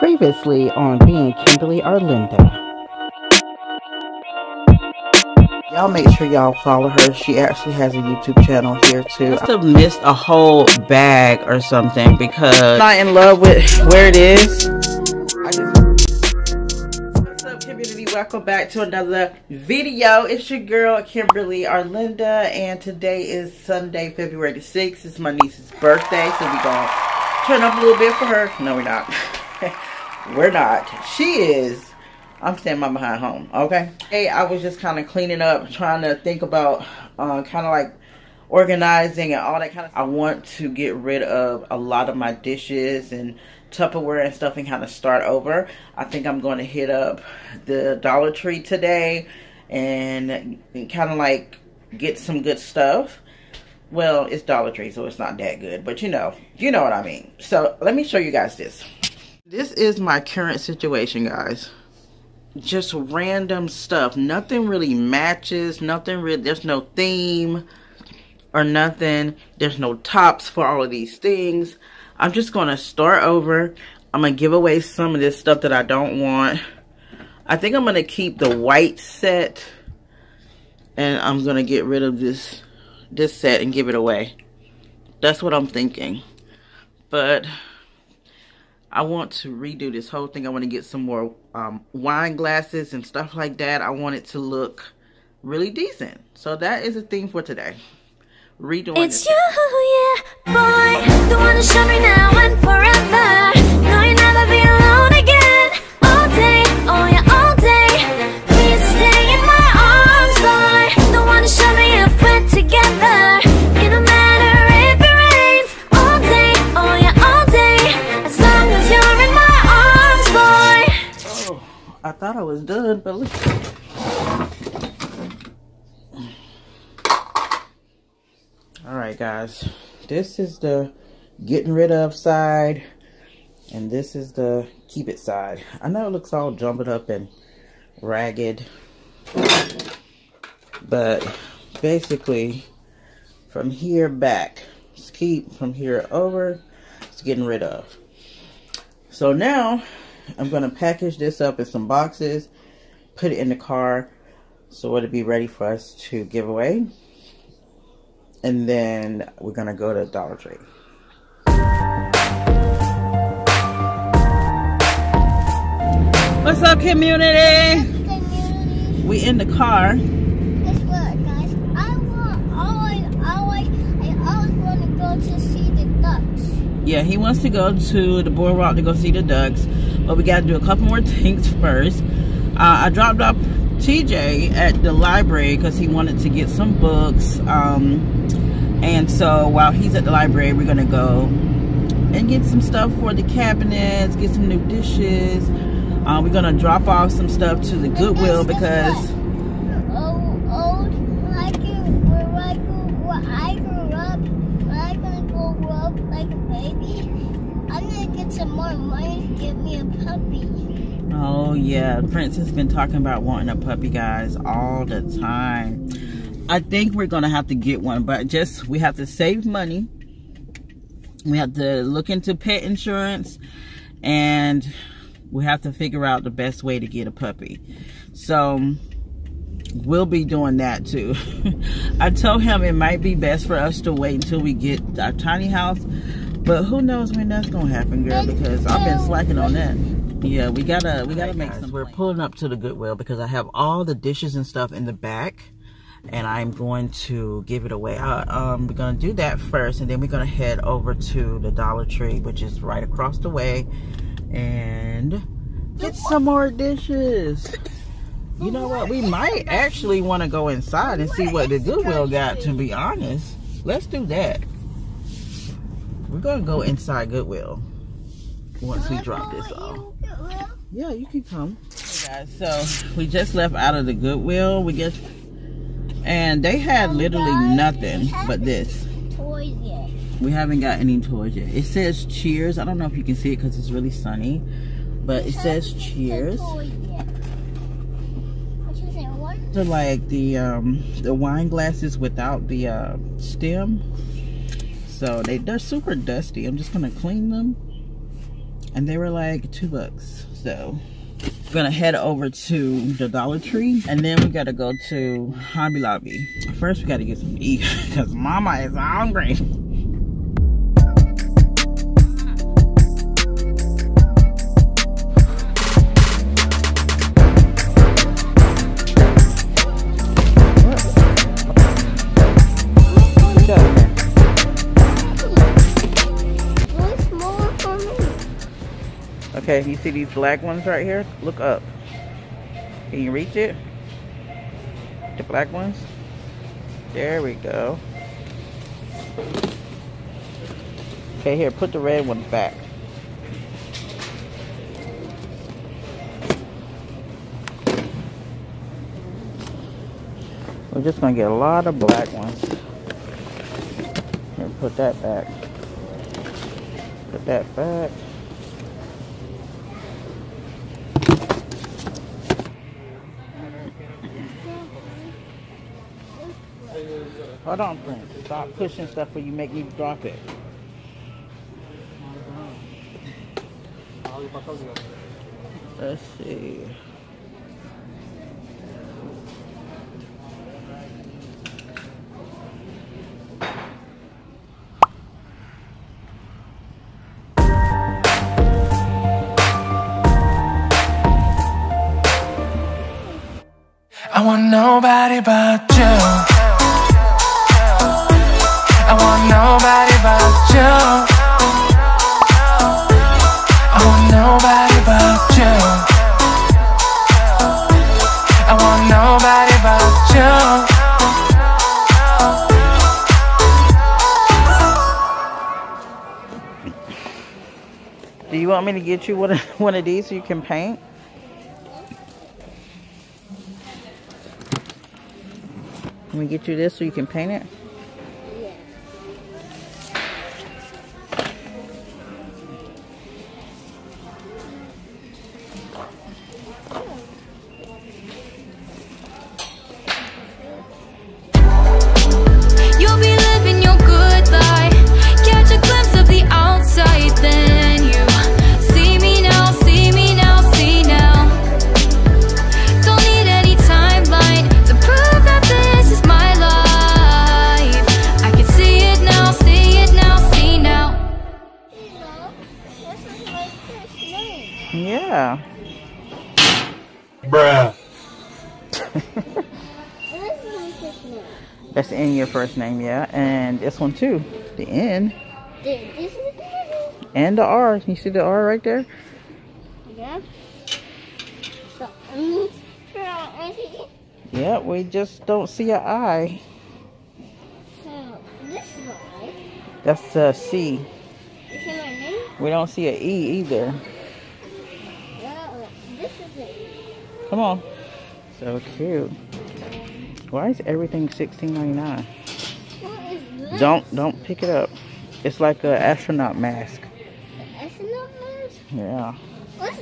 Previously on Being Kimberly Arlynda. Y'all make sure y'all follow her. She actually has a YouTube channel here too. I must have missed a whole bag or something because I'm not in love with where it is. What's up, community? Welcome back to another video. It's your girl Kimberly Arlynda, and today is Sunday, February the 6th. It's my niece's birthday, so we're gonna turn up a little bit for her. No, we're not. We're not. She is. I'm standing my behind home, okay? Hey, I was just kind of cleaning up, trying to think about kind of like organizing and all that kind of stuff. I want to get rid of a lot of my dishes and Tupperware and stuff and kind of start over. I think I'm going to hit up the Dollar Tree today and kind of like get some good stuff. Well, it's Dollar Tree, so it's not that good, but you know what I mean. So let me show you guys this. This is my current situation, guys. Just random stuff. Nothing really matches. Nothing really. There's no theme or nothing. There's no tops for all of these things. I'm just going to start over. I'm going to give away some of this stuff that I don't want. I think I'm going to keep the white set. And I'm going to get rid of this set and give it away. That's what I'm thinking. But I want to redo this whole thing. I want to get some more wine glasses and stuff like that. I want it to look really decent. So that is a thing for today. Redoing it. It's you, yeah, boy. The one to show me now and forever. No, you'll never be alone again. All day, oh yeah, all day. Please stay in my arms, boy. The one to show me if we're together. It don't matter if it rains. All day, oh yeah, all day. As long as you're in my arms, boy. Oh, I thought I was done, but look. Alright guys, this is the getting rid of side, and this is the keep it side. I know it looks all jumbled up and ragged, but basically from here back, just keep, from here over, it's getting rid of. So now I'm going to package this up in some boxes, put it in the car so it'll be ready for us to give away. And then we're going to go to Dollar Tree. What's up, community? We in the car. Guess what, guys? I always want to go to see the ducks. Yeah, he wants to go to the boardwalk to go see the ducks. But we got to do a couple more things first. I dropped off TJ at the library because he wanted to get some books. And so while he's at the library, we're going to go and get some stuff for the cabinets, get some new dishes. We're going to drop off some stuff to the Goodwill because where I grew up, like a baby, I'm going to get some more money to get me a puppy. Oh yeah, Prince has been talking about wanting a puppy, guys, all the time. I think we're going to have to get one, but just we have to save money. We have to look into pet insurance, and we have to figure out the best way to get a puppy. So we'll be doing that too. I told him it might be best for us to wait until we get our tiny house. But who knows when that's going to happen, girl, because I've been slacking on that. Yeah, we gotta make some. We're pulling up to the Goodwill because I have all the dishes and stuff in the back. And I'm going to give it away. We're going to do that first. And then we're going to head over to the Dollar Tree, which is right across the way. And get some more dishes. You know what? We might actually want to go inside and see what the Goodwill got, to be honest. Let's do that. We're going to go inside Goodwill once we drop this off. Yeah, you can come. Hey guys, so we just left out of the Goodwill. And they had literally nothing but this. We haven't got any toys yet. It says Cheers. I don't know if you can see it because it's really sunny, but it says Cheers. So like the wine glasses without the stem. So they're super dusty. I'm just gonna clean them and they were like $2. So we're gonna head over to the Dollar Tree, and then we gotta go to Hobby Lobby. First we gotta get some to eat because mama is hungry. Okay, you see these black ones right here? Look up. Can you reach it? The black ones? There we go. Okay, here, put the red ones back. We're just gonna get a lot of black ones. Here, put that back. Put that back. Hold on, Prince. Stop pushing stuff where you make me drop it. Let's see. I want nobody but you. I want nobody but you. I want nobody but you. I want nobody but you. Do you want me to get you one of these so you can paint? Let me get you this so you can paint it. Yeah. Bruh. That's the end of your first name, yeah. And this one too. The N. And the R. Can you see the R right there? Yeah. Yeah, we just don't see an I. So this one. That's the C. We don't see an E either. Come on. So cute. Why is everything $16.99? What is this? Don't pick it up. It's like an astronaut mask. An astronaut mask? Yeah. What's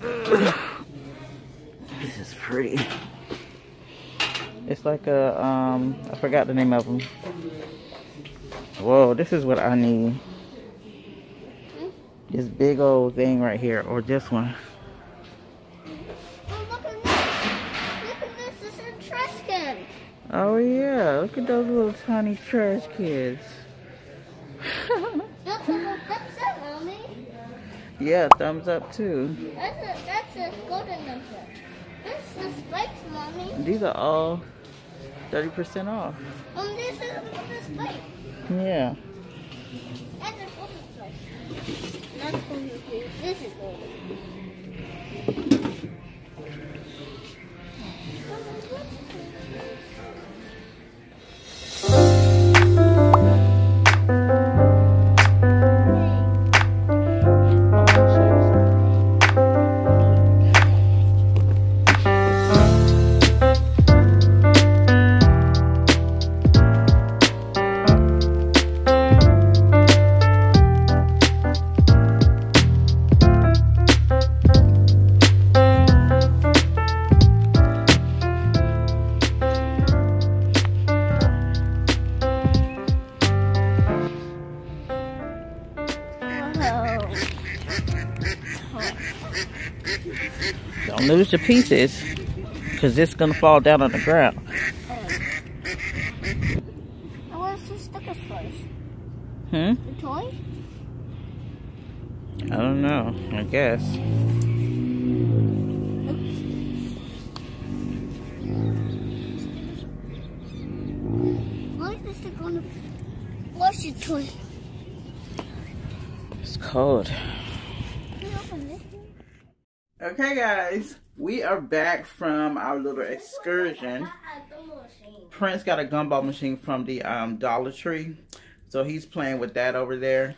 this? This is pretty. It's like a I forgot the name of them. Whoa, this is what I need. This big old thing right here, or this one. Oh yeah, look at those little tiny trash kids. That's a thumbs up, mommy. Yeah, thumbs up too. That's a golden thumbs up. That's the spikes, mommy. These are all 30% off. This is the spike. Yeah. That's a golden spike. That's golden. This is golden. Don't lose your pieces, because it's going to fall down on the ground. I want to see stickers first. Hmm? The toy? I don't know, I guess. Why is the sticker on the... What's your toy? It's cold. Okay guys, we are back from our little excursion. Prince got a gumball machine from the Dollar Tree. So he's playing with that over there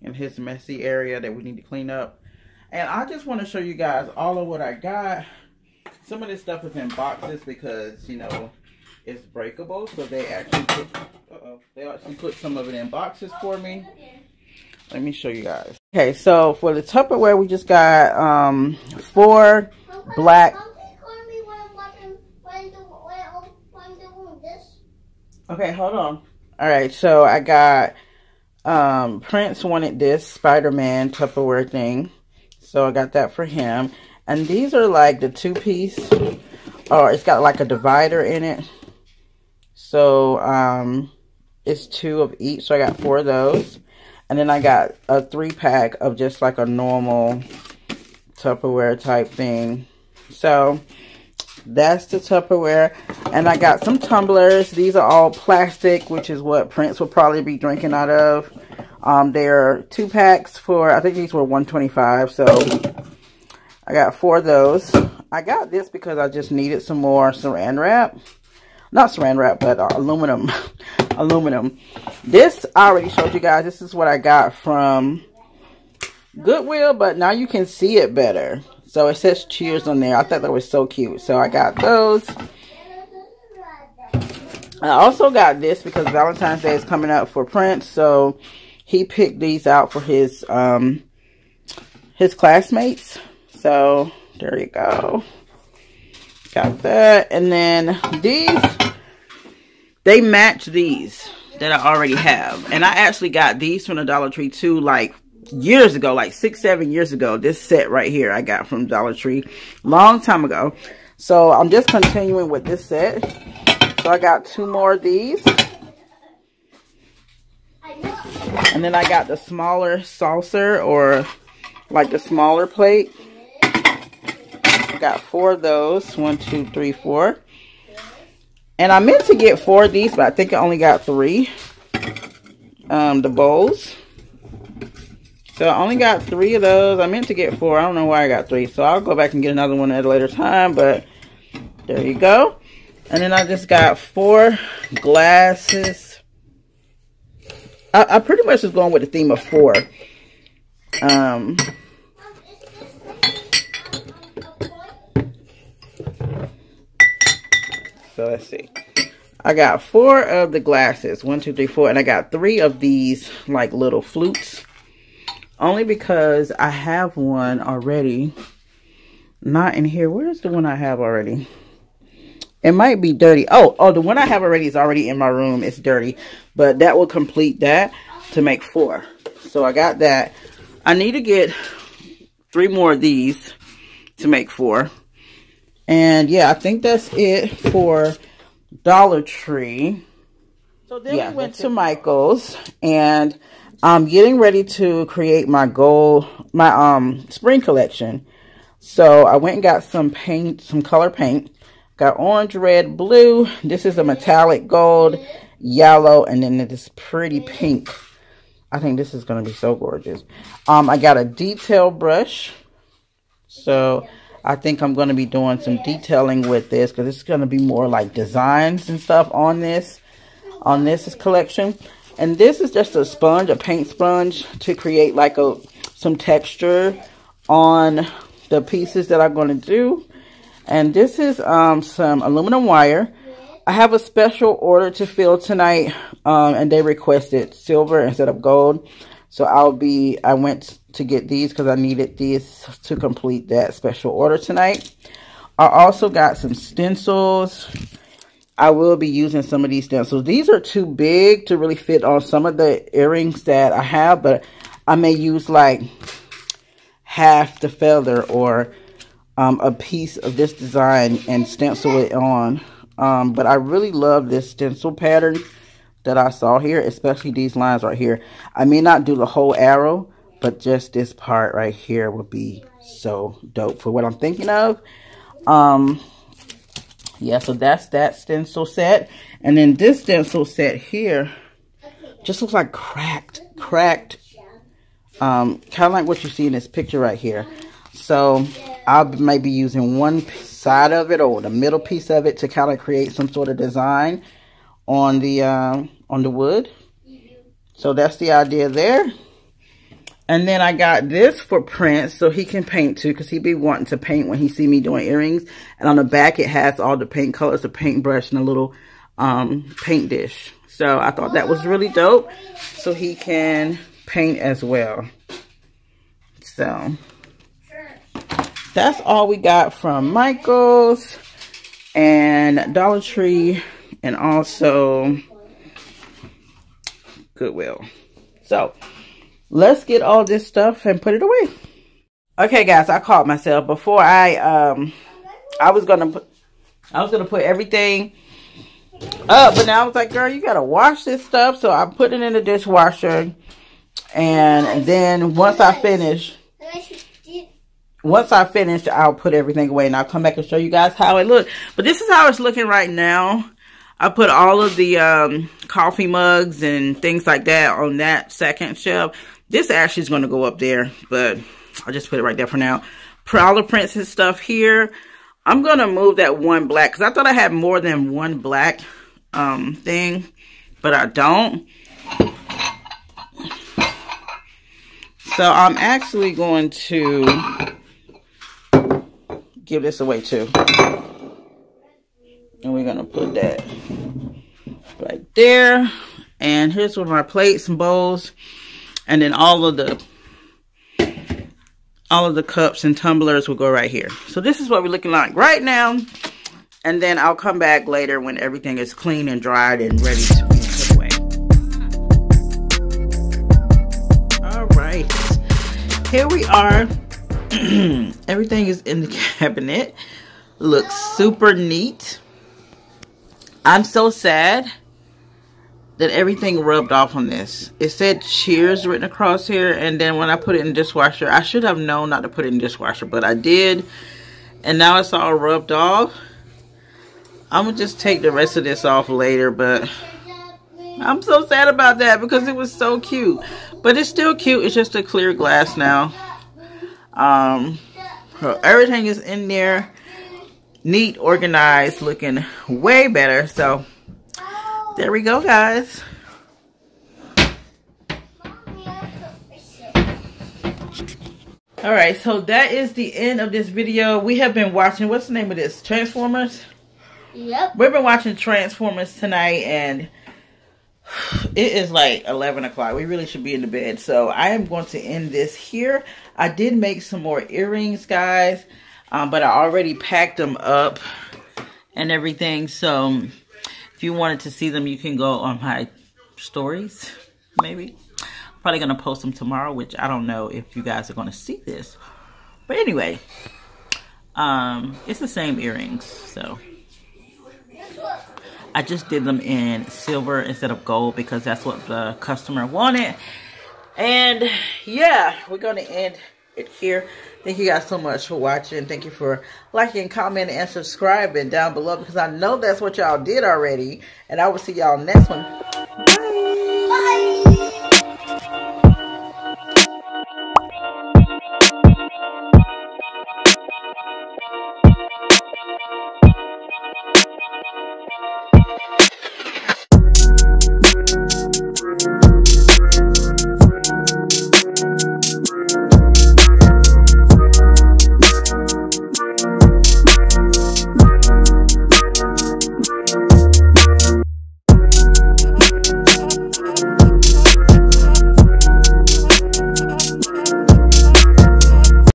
in his messy area that we need to clean up. And I just want to show you guys all of what I got. Some of this stuff is in boxes because, you know, it's breakable. So they actually put, some of it in boxes for me. Let me show you guys. Okay, so for the Tupperware, we just got 4 black. Okay, hold on. All right, so I got Prince wanted this Spider-Man Tupperware thing, so I got that for him. And these are like the 2-piece. Oh, it's got like a divider in it. So it's 2 of each. So I got 4 of those. And then I got a 3-pack of just like a normal Tupperware type thing. So that's the Tupperware. And I got some tumblers. These are all plastic, which is what Prince will probably be drinking out of. They're 2-packs for, I think these were $125. So I got 4 of those. I got this because I just needed some more saran wrap. Not saran wrap, but aluminum. Aluminum. This, I already showed you guys. This is what I got from Goodwill, but now you can see it better. So it says cheers on there. I thought that was so cute. So I got those. I also got this because Valentine's Day is coming up for Prince. So he picked these out for his classmates. So there you go. Got that. And then these, they match these that I already have. And I actually got these from the Dollar Tree too, like years ago, like 6-7 years ago. This set right here I got from Dollar Tree long time ago. So I'm just continuing with this set. So I got 2 more of these. And then I got the smaller saucer, or like the smaller plate. Got 4 of those. 1, 2, 3, 4. And I meant to get 4 of these, but I think I only got 3. The bowls. So I only got 3 of those. I meant to get 4. I don't know why I got 3. So I'll go back and get another one at a later time. But there you go. And then I just got 4 glasses. I pretty much was going with the theme of 4. So let's see. I got 4 of the glasses. 1, 2, 3, 4. And I got 3 of these like little flutes. Only because I have one already. Not in here. Where's the one I have already? It might be dirty. Oh, the one I have already is already in my room. It's dirty. But that will complete that to make 4. So I got that. I need to get 3 more of these to make 4. And yeah, I think that's it for Dollar Tree. So then we went to Michaels, and I'm getting ready to create my spring collection. So I went and got some paint, some color paint. Got orange, red, blue. This is a metallic gold, yellow, and then this pretty pink. I think this is going to be so gorgeous. I got a detail brush. So I think I'm going to be doing some detailing with this, because it's going to be more like designs and stuff on this, collection. And this is just a sponge, a paint sponge, to create like some texture on the pieces that I'm going to do. And this is some aluminum wire. I have a special order to fill tonight, and they requested silver instead of gold. So I went to get these because I needed these to complete that special order tonight. I also got some stencils. I will be using some of these stencils. These are too big to really fit on some of the earrings that I have, but I may use like half the feather or a piece of this design and stencil it on. But I really love this stencil pattern that I saw here, especially these lines right here. I may not do the whole arrow, but just this part right here would be so dope for what I'm thinking of. Yeah, so that's that stencil set. And then this stencil set here just looks like cracked, kind of like what you see in this picture right here. So I'll maybe using one side of it or the middle piece of it to kind of create some sort of design on the wood. So that's the idea there. And then I got this for Prince so he can paint too, because he be wanting to paint when he see me doing earrings. And on the back it has all the paint colors, a paintbrush, and a little paint dish. So I thought that was really dope, so he can paint as well. So that's all we got from Michaels and Dollar Tree and also Goodwill. So let's get all this stuff and put it away. Okay, guys, I caught myself before I was gonna put everything up, but now I was like, girl, you gotta wash this stuff. So I put it in the dishwasher, and then once I finish, I'll put everything away and I'll come back and show you guys how it looks. But this is how it's looking right now. I put all of the coffee mugs and things like that on that second shelf. This actually is going to go up there, but I'll just put it right there for now. Prowler prints and stuff here. I'm going to move that one black because I thought I had more than one black thing, but I don't. So I'm actually going to give this away too. And we're going to put that right there. And here's one of my plates and bowls. And then all of the cups and tumblers will go right here. So this is what we're looking like right now. And then I'll come back later when everything is clean and dried and ready to be put away. All right. Here we are. Everything is in the cabinet. Looks super neat. I'm so sad that everything rubbed off on this. It said cheers written across here, and then when I put it in the dishwasher, I should have known not to put it in the dishwasher, but I did, and now it's all rubbed off. I'm gonna just take the rest of this off later, but I'm so sad about that because it was so cute. But it's still cute. It's just a clear glass now. Everything is in there. Neat, organized, looking way better. So there we go, guys. All right, so that is the end of this video. We have been watching, what's the name of this, Transformers? Yep, we've been watching Transformers tonight, and it is like 11 o'clock. We really should be in the bed. So I am going to end this here. I did make some more earrings, guys. But I already packed them up and everything. So if you wanted to see them, you can go on my stories, maybe. I'm probably going to post them tomorrow, which I don't know if you guys are going to see this. But anyway, it's the same earrings. So I just did them in silver instead of gold because that's what the customer wanted. And yeah, we're going to end it here. Thank you guys so much for watching. Thank you for liking, commenting, and subscribing down below because I know that's what y'all did already. And I will see y'all next one.